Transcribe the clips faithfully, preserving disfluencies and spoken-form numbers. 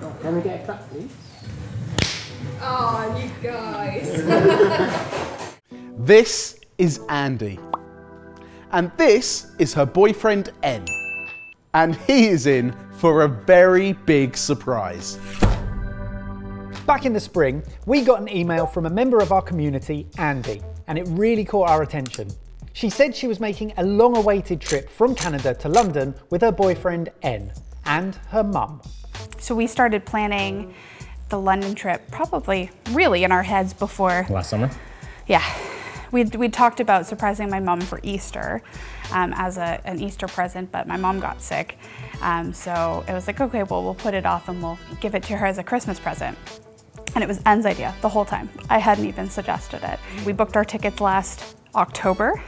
Oh, can we get a clap, please? Oh, you guys. This is Andee. And this is her boyfriend, En. And he is in for a very big surprise. Back in the spring, we got an email from a member of our community, Andee, and it really caught our attention. She said she was making a long-awaited trip from Canada to London with her boyfriend, En, and her mum. So we started planning the London trip, probably really in our heads before... Last summer? Yeah. We'd, we'd talked about surprising my mom for Easter um, as a, an Easter present, but my mom got sick. Um, so it was like, okay, well, we'll put it off and we'll give it to her as a Christmas present. And it was En's idea the whole time. I hadn't even suggested it. We booked our tickets last October.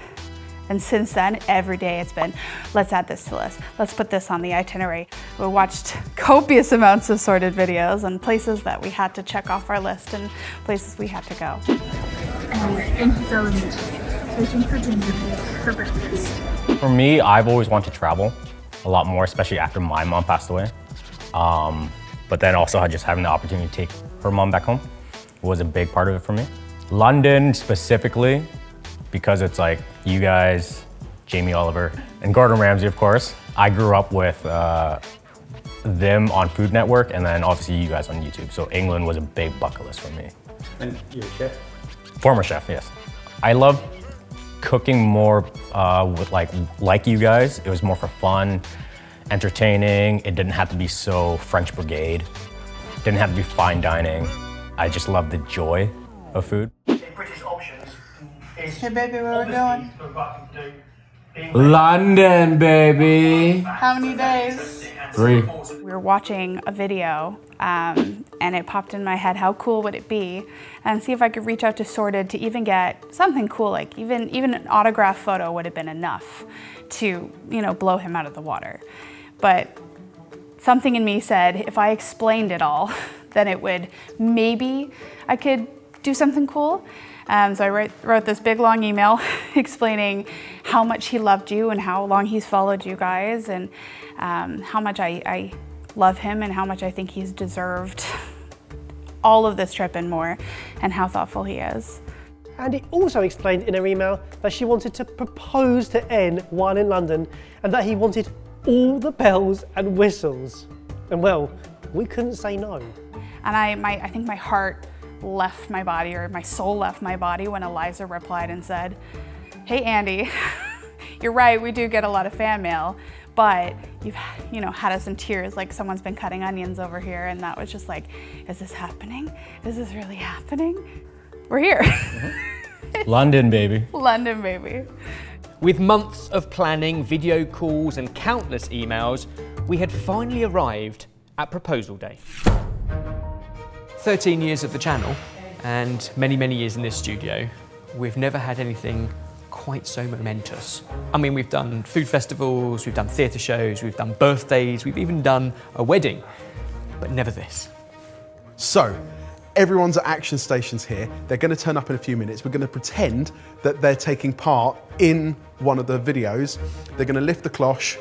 And since then, every day it's been, let's add this to the list. Let's put this on the itinerary. We watched copious amounts of sorted videos and places that we had to check off our list and places we had to go. For me, I've always wanted to travel a lot more, especially after my mom passed away. Um, but then also just having the opportunity to take her mom back home was a big part of it for me. London specifically, because it's like you guys, Jamie Oliver, and Gordon Ramsay, of course. I grew up with uh, them on Food Network and then obviously you guys on YouTube. So England was a big bucket list for me. And you're a chef? Former chef, yes. I love cooking more uh, with like, like you guys. It was more for fun, entertaining. It didn't have to be so French Brigade. Didn't have to be fine dining. I just love the joy of food. British options. Hey baby, where are we going? London, baby. How many days? Three. We were watching a video um, and it popped in my head, how cool would it be? And see if I could reach out to Sorted to even get something cool, like even, even an autograph photo would have been enough to, you know, blow him out of the water. But something in me said, if I explained it all, then it would, maybe I could do something cool. Um, so I wrote, wrote this big long email explaining how much he loved you and how long he's followed you guys and um, how much I, I love him and how much I think he's deserved all of this trip and more and how thoughtful he is. Andee also explained in her email that she wanted to propose to En while in London and that he wanted all the bells and whistles. And well, we couldn't say no. And I, my, I think my heart left my body, or my soul left my body when Eliza replied and said, hey Andee, you're right, we do get a lot of fan mail, but you've, you know, had us in tears, like someone's been cutting onions over here, and that was just like, is this happening? Is this really happening? We're here. Mm-hmm. London, baby. London, baby. With months of planning, video calls, and countless emails, we had finally arrived at proposal day. thirteen years of the channel and many, many years in this studio, we've never had anything quite so momentous. I mean, we've done food festivals, we've done theatre shows, we've done birthdays, we've even done a wedding, but never this. So, everyone's at action stations here. They're going to turn up in a few minutes. We're going to pretend that they're taking part in one of the videos. They're going to lift the cloche.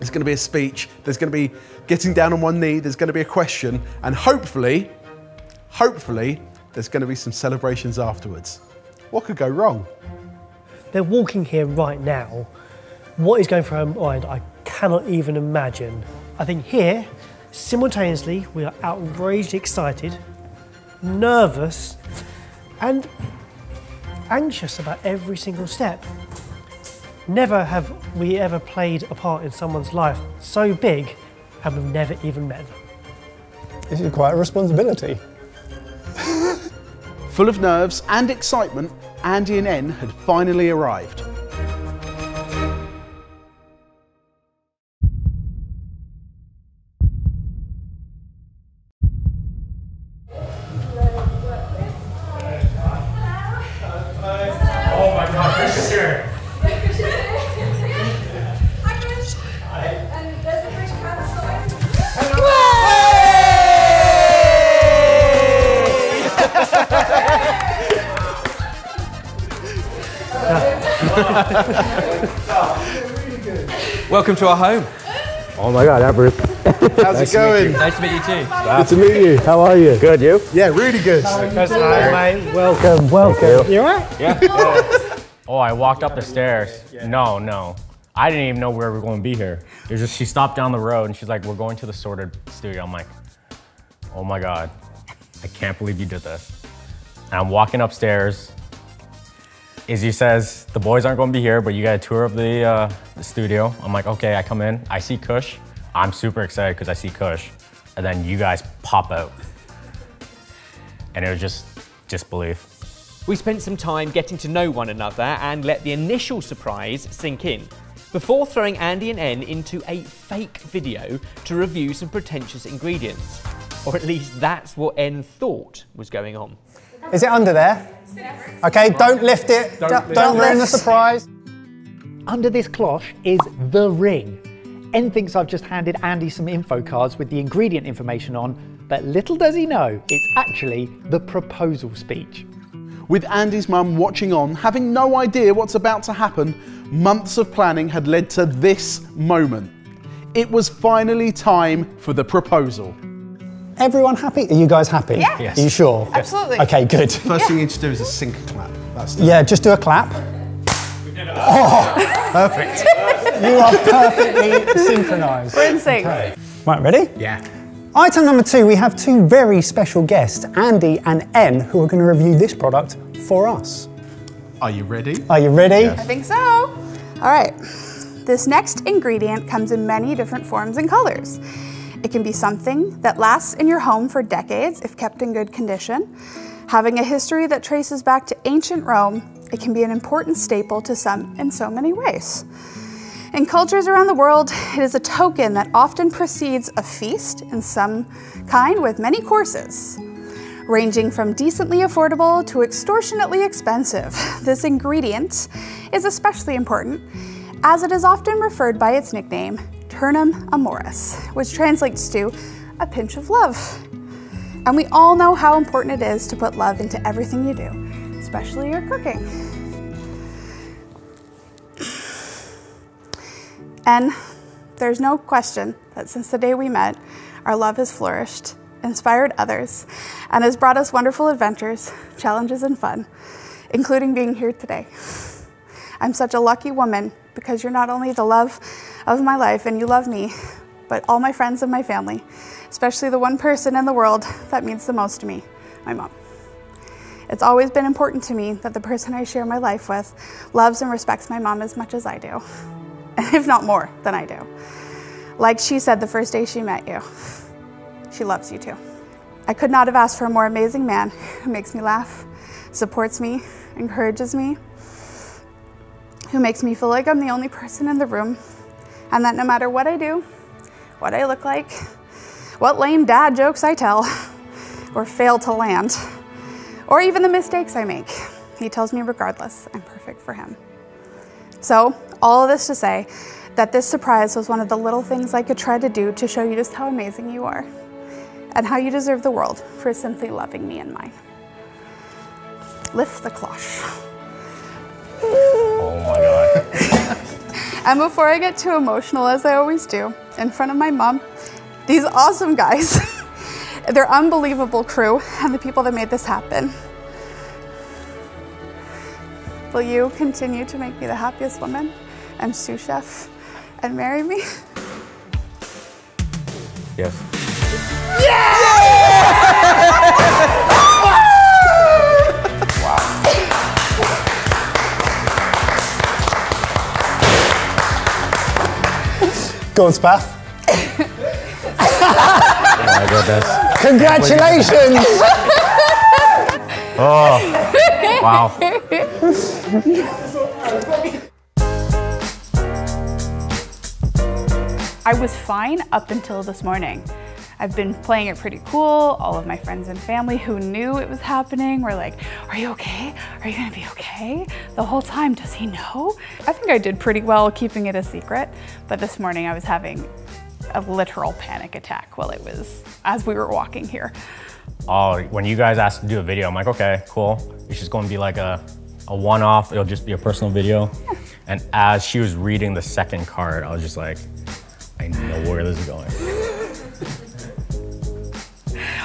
There's going to be a speech. There's going to be getting down on one knee. There's going to be a question. And hopefully, Hopefully, there's going to be some celebrations afterwards. What could go wrong? They're walking here right now. What is going through our mind, I cannot even imagine. I think here, simultaneously, we are outraged, excited, nervous, and anxious about every single step. Never have we ever played a part in someone's life so big, and we've never even met them. This is quite a responsibility. Full of nerves and excitement, Andee and En had finally arrived. Welcome to our home. Oh my God, that How's nice it going? Nice to meet you too. Good to meet you. How are you? Good, you? Yeah, really good. Hi, mate. Welcome, welcome. You all right? Yeah. yeah. Oh, I walked up the stairs. Yeah. No, no. I didn't even know where we were going to be here. It was just, she stopped down the road and she's like, we're going to the Sorted studio. I'm like, oh my God, I can't believe you did this. And I'm walking upstairs. Izzy says, the boys aren't going to be here, but you got a tour of the, uh, the studio. I'm like, okay, I come in, I see Kush. I'm super excited because I see Kush. And then you guys pop out. And it was just disbelief. We spent some time getting to know one another and let the initial surprise sink in, before throwing Andee and En into a fake video to review some pretentious ingredients. Or at least that's what En thought was going on. Is it under there? Okay, don't lift it. Don't, don't, don't ruin the surprise. Under this cloche is the ring. En thinks I've just handed Andee some info cards with the ingredient information on, but little does he know, it's actually the proposal speech. With Andee's mum watching on, having no idea what's about to happen, months of planning had led to this moment. It was finally time for the proposal. Everyone happy? Are you guys happy? Yeah. Yes. Are you sure? Yes. Absolutely. Okay, good. First yeah. thing you need to do is a sync clap. That's the yeah, thing. Just do a clap. Oh, perfect. You are perfectly synchronised. We're in sync. Okay. Right, ready? Yeah. Item number two, we have two very special guests, Andee and En, who are going to review this product for us. Are you ready? Are you ready? Yes. I think so. All right. This next ingredient comes in many different forms and colors. It can be something that lasts in your home for decades if kept in good condition. Having a history that traces back to ancient Rome, it can be an important staple to some in so many ways. In cultures around the world, it is a token that often precedes a feast in some kind with many courses. Ranging from decently affordable to extortionately expensive, this ingredient is especially important as it is often referred by its nickname, Purnum Amoris, which translates to a pinch of love. And we all know how important it is to put love into everything you do, especially your cooking. And there's no question that since the day we met, our love has flourished, inspired others, and has brought us wonderful adventures, challenges, and fun, including being here today. I'm such a lucky woman because you're not only the love of my life and you love me, but all my friends and my family, especially the one person in the world that means the most to me, my mom. It's always been important to me that the person I share my life with loves and respects my mom as much as I do. If not more than I do. Like she said the first day she met you, she loves you too. I could not have asked for a more amazing man who makes me laugh, supports me, encourages me, who makes me feel like I'm the only person in the room, and that no matter what I do, what I look like, what lame dad jokes I tell, or fail to land, or even the mistakes I make, he tells me regardless, I'm perfect for him. So, all of this to say that this surprise was one of the little things I could try to do to show you just how amazing you are and how you deserve the world for simply loving me and mine. Lift the cloche. Oh my God. And before I get too emotional, as I always do, in front of my mom, these awesome guys, their unbelievable crew and the people that made this happen. Will you continue to make me the happiest woman and sous chef and marry me? Yes. Yes! Yes! Wow. Go on, Spaff. Oh my goodness. Congratulations! Oh. Wow. I was fine up until this morning. I've been playing it pretty cool. All of my friends and family who knew it was happening were like, are you okay? Are you gonna be okay? The whole time, does he know? I think I did pretty well keeping it a secret, but this morning I was having a literal panic attack while it was, as we were walking here. Oh, when you guys asked to do a video, I'm like, okay, cool. It's just gonna be like a, a one-off, it'll just be a personal video. Yeah. And as she was reading the second card, I was just like, I know where this is going.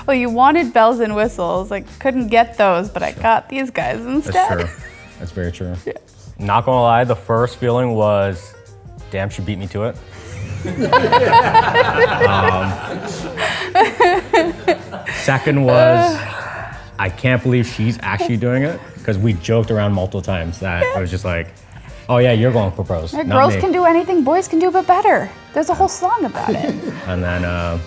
Well, you wanted bells and whistles. I couldn't get those, but I got these guys instead. That's true. That's very true. Yeah. Not gonna lie, the first feeling was, damn, she beat me to it. um, second was, I can't believe she's actually doing it, because we joked around multiple times that I was just like, oh yeah, you're going to propose. Not girls me. Can do anything boys can do, but better. There's a whole song about it. And then uh,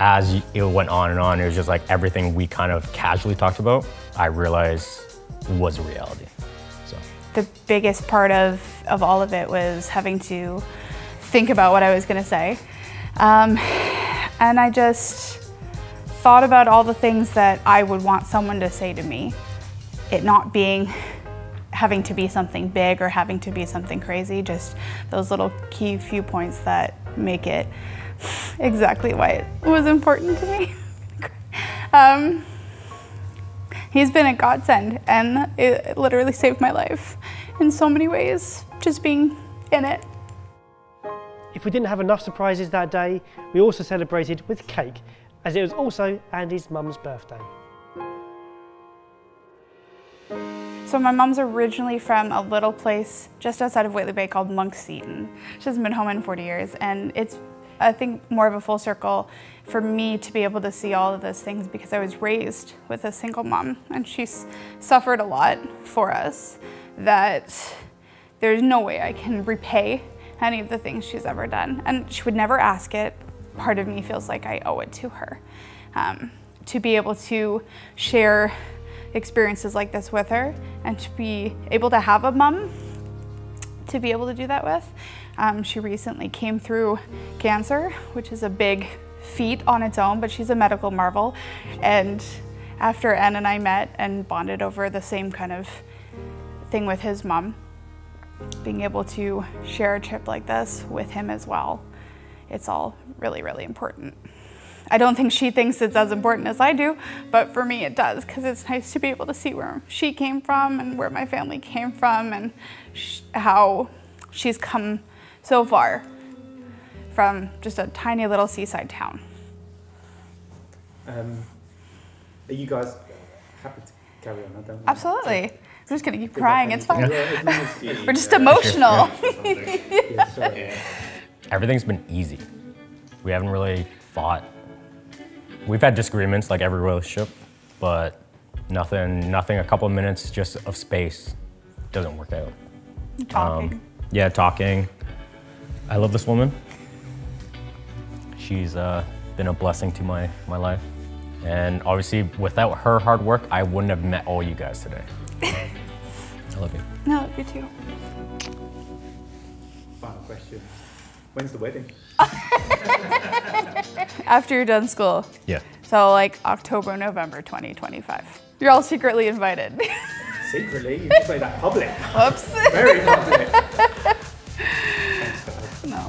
as it went on and on, it was just like everything we kind of casually talked about, I realized was a reality. So the biggest part of, of all of it was having to think about what I was going to say. Um, and I just thought about all the things that I would want someone to say to me. It not being having to be something big or having to be something crazy, just those little key few points that make it exactly why it was important to me. um, he's been a godsend, and it literally saved my life in so many ways, just being in it. If we didn't have enough surprises that day, we also celebrated with cake, as it was also Andee's mum's birthday. So my mom's originally from a little place just outside of Whitley Bay called Monkseaton. She hasn't been home in forty years, and it's, I think, more of a full circle for me to be able to see all of those things, because I was raised with a single mom, and she's suffered a lot for us that there's no way I can repay any of the things she's ever done. And she would never ask it. Part of me feels like I owe it to her um, to be able to share experiences like this with her, and to be able to have a mum to be able to do that with. Um, she recently came through cancer, which is a big feat on its own, but she's a medical marvel. And after Anne and I met and bonded over the same kind of thing with his mum, being able to share a trip like this with him as well, it's all really, really important. I don't think she thinks it's as important as I do, but for me it does, because it's nice to be able to see where she came from and where my family came from, and sh how she's come so far from just a tiny little seaside town. Um, are you guys happy to carry on? I don't Absolutely. To... I'm just going to keep crying, it's fine. We're just emotional. Everything's been easy. We haven't really fought. We've had disagreements like every relationship, but nothing, nothing, a couple of minutes just of space doesn't work out. Talking. Um, yeah, talking. I love this woman. She's uh, been a blessing to my, my life. And obviously without her hard work, I wouldn't have met all you guys today. I love you. I love you too. Final question. When's the wedding? After you're done school. Yeah. So like October, November twenty twenty-five. You're all secretly invited. Secretly? You just made that public. Whoops. Very public. Thanks, guys. No.